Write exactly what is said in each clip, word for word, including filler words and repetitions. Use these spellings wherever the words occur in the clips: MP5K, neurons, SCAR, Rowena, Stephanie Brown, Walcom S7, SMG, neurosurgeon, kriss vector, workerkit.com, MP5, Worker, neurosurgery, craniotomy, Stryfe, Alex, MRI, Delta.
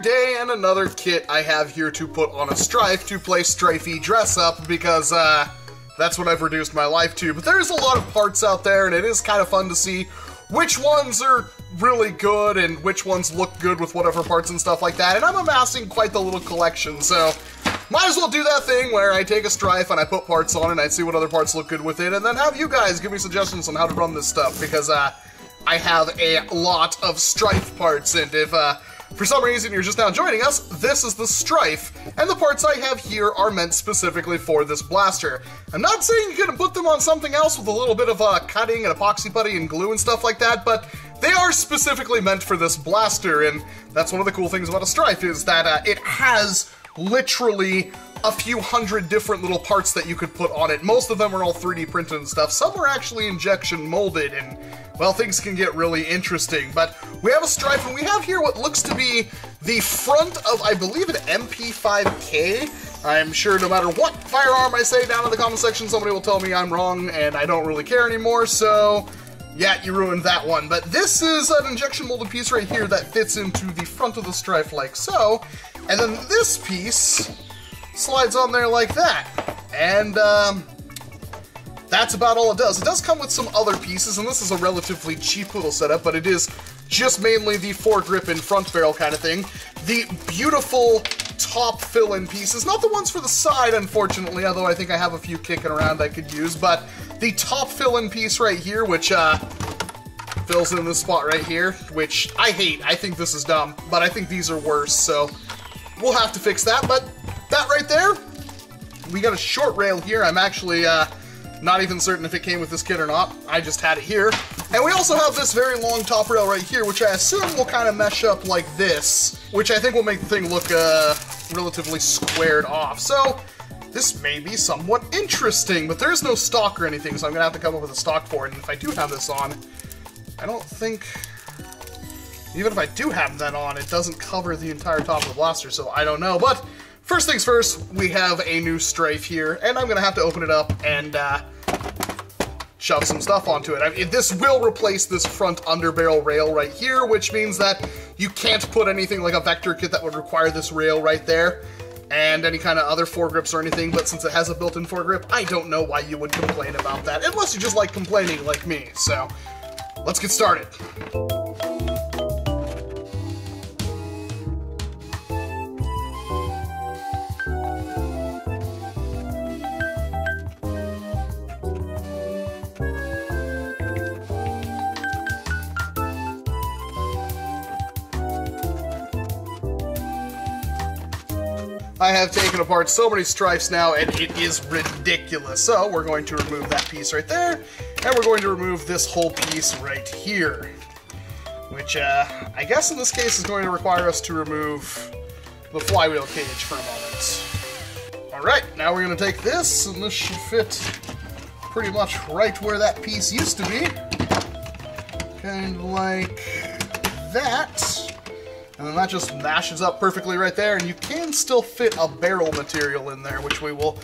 day and another kit I have here to put on a Stryfe to play Stryfe dress up, because uh, that's what I've reduced my life to. But there's a lot of parts out there, and it is kind of fun to see which ones are really good and which ones look good with whatever parts and stuff like that. And I'm amassing quite the little collection, so might as well do that thing where I take a Stryfe and I put parts on and I see what other parts look good with it, and then have you guys give me suggestions on how to run this stuff, because uh, I have a lot of Stryfe parts. And if uh, for some reason you're just now joining us, this is the Stryfe, and the parts I have here are meant specifically for this blaster. I'm not saying you're gonna put them on something else with a little bit of uh, cutting and epoxy putty and glue and stuff like that, but they are specifically meant for this blaster, and that's one of the cool things about a Stryfe, is that uh, it has literally a few hundred different little parts that you could put on it. Most of them are all three D printed and stuff. Some are actually injection molded, and, well, things can get really interesting. But we have a Stryfe, and we have here what looks to be the front of, I believe, an M P five K. I'm sure no matter what firearm I say down in the comment section, somebody will tell me I'm wrong, and I don't really care anymore, so yeah, you ruined that one. But this is an injection molded piece right here that fits into the front of the Stryfe like so. And then this piece slides on there like that. And um, that's about all it does. It does come with some other pieces, and this is a relatively cheap little setup, but it is just mainly the foregrip and front barrel kind of thing. The beautiful top fill-in pieces, not the ones for the side, unfortunately, although I think I have a few kicking around I could use, but the top fill-in piece right here, which uh, fills in this spot right here, which I hate. I think this is dumb, but I think these are worse, so we'll have to fix that. But that right there, we got a short rail here. I'm actually uh, not even certain if it came with this kit or not. I just had it here. And we also have this very long top rail right here, which I assume will kind of mesh up like this, which I think will make the thing look uh, relatively squared off. So this may be somewhat interesting, but there's no stock or anything, so I'm gonna have to come up with a stock for it. And if I do have this on, I don't think, even if I do have that on, it doesn't cover the entire top of the blaster, so I don't know. But first things first, we have a new Stryfe here, and I'm gonna have to open it up and uh, shove some stuff onto it. I mean, this will replace this front underbarrel rail right here, which means that you can't put anything like a vector kit that would require this rail right there, and any kind of other foregrips or anything, but since it has a built-in foregrip, I don't know why you would complain about that, unless you just like complaining like me. So let's get started. I have taken apart so many Stryfes now, and it is ridiculous. So we're going to remove that piece right there, and we're going to remove this whole piece right here, which uh, I guess in this case is going to require us to remove the flywheel cage for a moment. All right, now we're gonna take this, and this should fit pretty much right where that piece used to be. Kind of like that. And then that just mashes up perfectly right there, and you can still fit a barrel material in there, which we will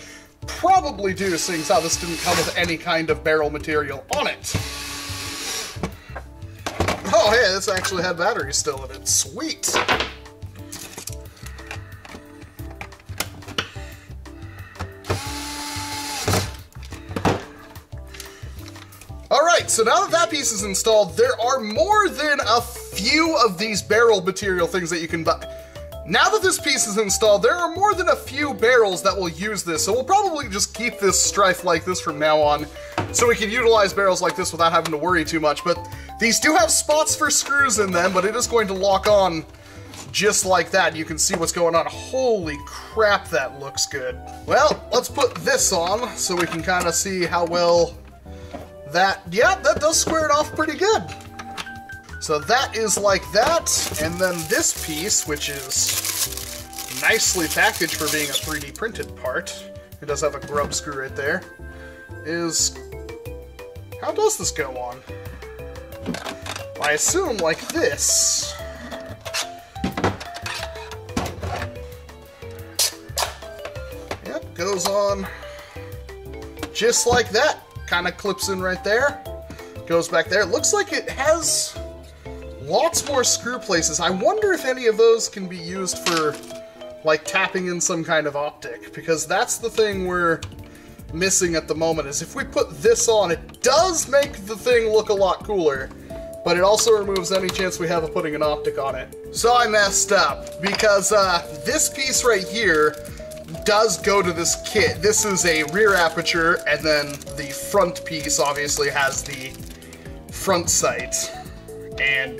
probably do, seeing as how this didn't come with any kind of barrel material on it. Oh, hey, this actually had batteries still in it. Sweet! Alright, so now that that piece is installed, there are more than a few of these barrel material things that you can buy. Now that this piece is installed, there are more than a few barrels that will use this, so we'll probably just keep this Stryfe like this from now on, so we can utilize barrels like this without having to worry too much. But these do have spots for screws in them, but it is going to lock on just like that. You can see what's going on. Holy crap, that looks good. Well, let's put this on so we can kind of see how well that, yeah, that does square it off pretty good. So that is like that, and then this piece, which is nicely packaged for being a three D printed part, it does have a grub screw right there, is, how does this go on? I assume like this. Yep, goes on just like that, kind of clips in right there, goes back there. It looks like it has lots more screw places. I wonder if any of those can be used for, like, tapping in some kind of optic, because that's the thing we're missing at the moment, is if we put this on, it does make the thing look a lot cooler, but it also removes any chance we have of putting an optic on it. So I messed up, because uh, this piece right here does go to this kit. This is a rear aperture, and then the front piece obviously has the front sight. And,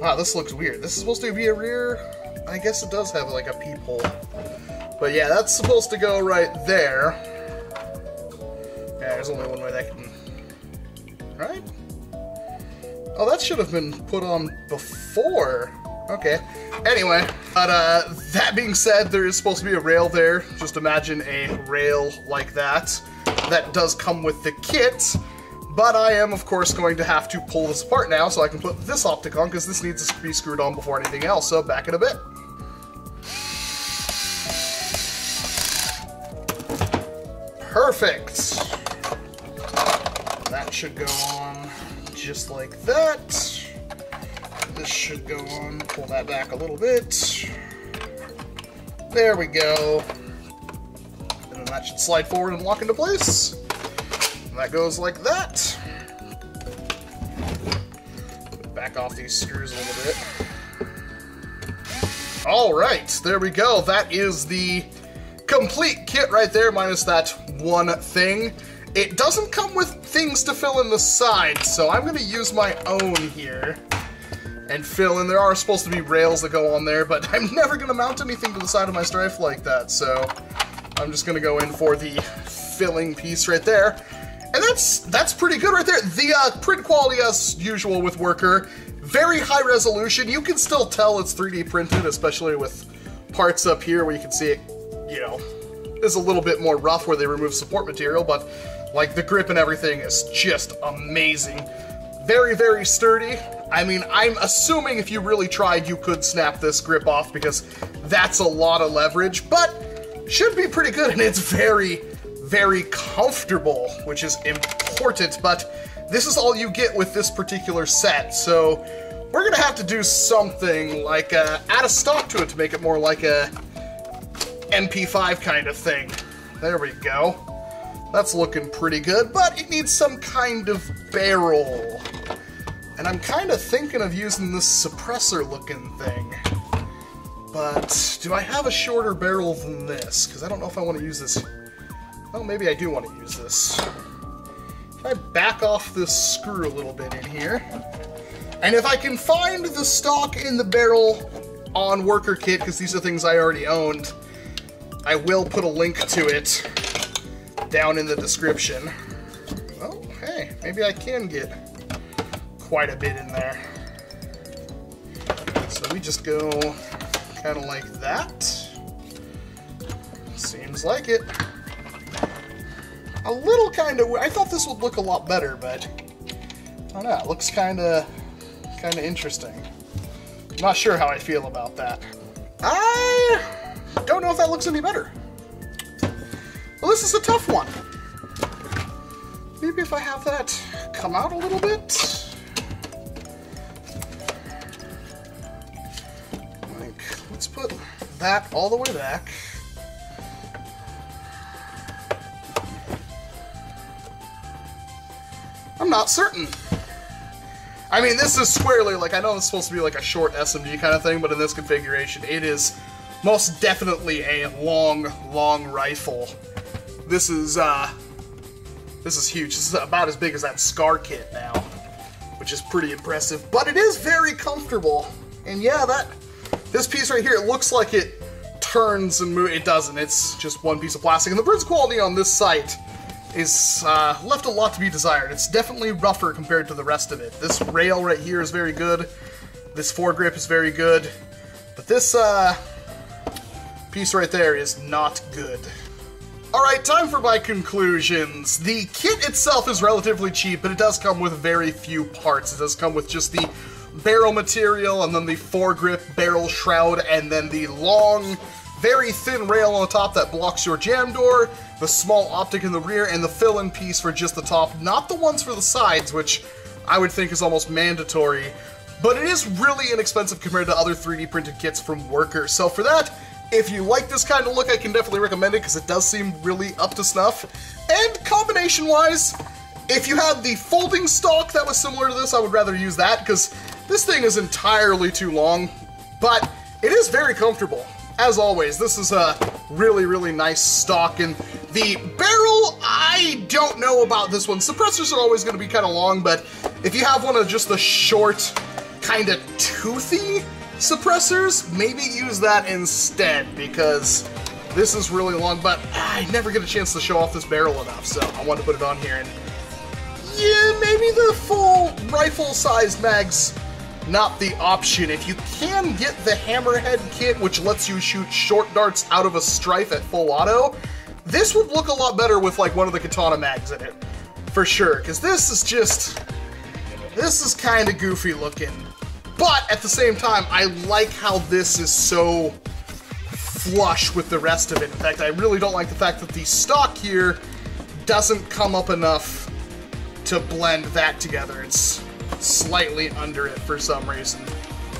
wow, this looks weird. This is supposed to be a rear... I guess it does have, like, a peephole. But yeah, that's supposed to go right there. Yeah, there's only one way that can... Right? Oh, that should have been put on before. Okay. Anyway, but uh, that being said, there is supposed to be a rail there. Just imagine a rail like that. That does come with the kit. But I am, of course, going to have to pull this apart now so I can put this optic on, because this needs to be screwed on before anything else, so back in a bit. Perfect! That should go on just like that. This should go on, pull that back a little bit. There we go. And then that should slide forward and lock into place. That goes like that. Back off these screws a little bit. All right, there we go. That is the complete kit right there, minus that one thing. It doesn't come with things to fill in the side, so I'm gonna use my own here and fill in. There are supposed to be rails that go on there, but I'm never gonna mount anything to the side of my Stryfe like that, so I'm just gonna go in for the filling piece right there. And that's that's pretty good right there. The uh, print quality, as usual with Worker, very high resolution. You can still tell it's three D printed, especially with parts up here where you can see it, you know, is a little bit more rough where they remove support material, but like the grip and everything is just amazing. Very, very sturdy. I mean, I'm assuming if you really tried, you could snap this grip off, because that's a lot of leverage, but should be pretty good, and it's very... very comfortable, which is important, but this is all you get with this particular set, so we're gonna have to do something like uh, add a stock to it to make it more like a M P five kind of thing. There we go. That's looking pretty good, but it needs some kind of barrel, and I'm kind of thinking of using this suppressor looking thing, but do I have a shorter barrel than this? Because I don't know if I want to use this. Well, maybe I do want to use this. If I back off this screw a little bit in here, and if I can find the stock in the barrel on Worker Kit, because these are things I already owned, I will put a link to it down in the description. Oh, hey, maybe I can get quite a bit in there. So we just go kind of like that. Seems like it. A little kind of weird. I thought this would look a lot better, but I don't know. It looks kind of kind of interesting. I'm not sure how I feel about that. I don't know if that looks any better. Well, this is a tough one. Maybe if I have that come out a little bit. Like, let's put that all the way back. I'm not certain. I mean, this is squarely, like, I know it's supposed to be like a short S M G kind of thing, but in this configuration, it is most definitely a long, long rifle. This is, uh, this is huge. This is about as big as that SCAR kit now, which is pretty impressive, but it is very comfortable. And yeah, that, this piece right here, it looks like it turns and moves. It doesn't. It's just one piece of plastic. And the print quality on this site is uh, left a lot to be desired. It's definitely rougher compared to the rest of it. This rail right here is very good. This foregrip is very good. But this uh, piece right there is not good. Alright, time for my conclusions. The kit itself is relatively cheap, but it does come with very few parts. It does come with just the barrel material, and then the foregrip, barrel shroud, and then the long, very thin rail on the top that blocks your jam door, the small optic in the rear, and the fill-in piece for just the top, not the ones for the sides, which I would think is almost mandatory, but it is really inexpensive compared to other three D printed kits from Worker. So for that, if you like this kind of look, I can definitely recommend it because it does seem really up to snuff. And combination-wise, if you had the folding stock that was similar to this, I would rather use that because this thing is entirely too long, but it is very comfortable. As always, this is a really, really nice stock, and the barrel, I don't know about this one. Suppressors are always going to be kind of long, but if you have one of just the short, kind of toothy suppressors, maybe use that instead, because this is really long, but I never get a chance to show off this barrel enough, so I wanted to put it on here. And yeah, maybe the full rifle-sized mag's not the option. If you can get the Hammerhead kit, which lets you shoot short darts out of a Stryfe at full auto, this would look a lot better with like one of the Katana mags in it, for sure, because this is just, this is kind of goofy looking. But at the same time, I like how this is so flush with the rest of it. In fact, I really don't like the fact that the stock here doesn't come up enough to blend that together. It's slightly under it for some reason.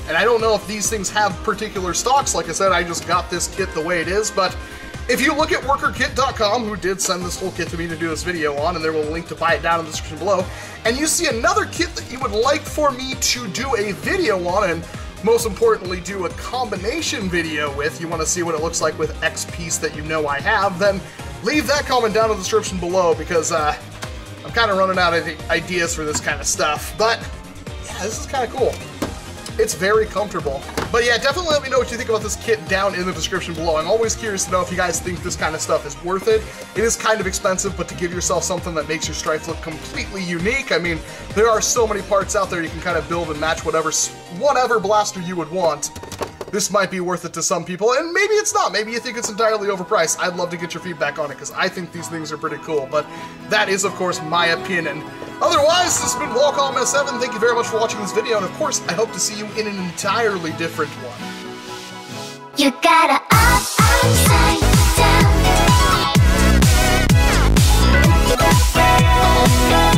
And I don't know if these things have particular stocks. Like I said, I just got this kit the way it is, but if you look at worker kit dot com, who did send this whole kit to me to do this video on, and there will be a link to buy it down in the description below, and you see another kit that you would like for me to do a video on, and most importantly do a combination video with, you want to see what it looks like with X piece that you know I have, then leave that comment down in the description below, because uh, I'm kind of running out of ideas for this kind of stuff. But yeah, this is kind of cool. It's very comfortable. But yeah, definitely let me know what you think about this kit down in the description below. I'm always curious to know if you guys think this kind of stuff is worth it. It is kind of expensive, but to give yourself something that makes your Stryfe look completely unique, I mean, there are so many parts out there you can kind of build and match whatever, whatever blaster you would want. This might be worth it to some people, and maybe it's not. Maybe you think it's entirely overpriced. I'd love to get your feedback on it, because I think these things are pretty cool, but that is, of course, my opinion. Otherwise, this has been Walcom S seven. Thank you very much for watching this video, and of course, I hope to see you in an entirely different one. You gotta up, upside down.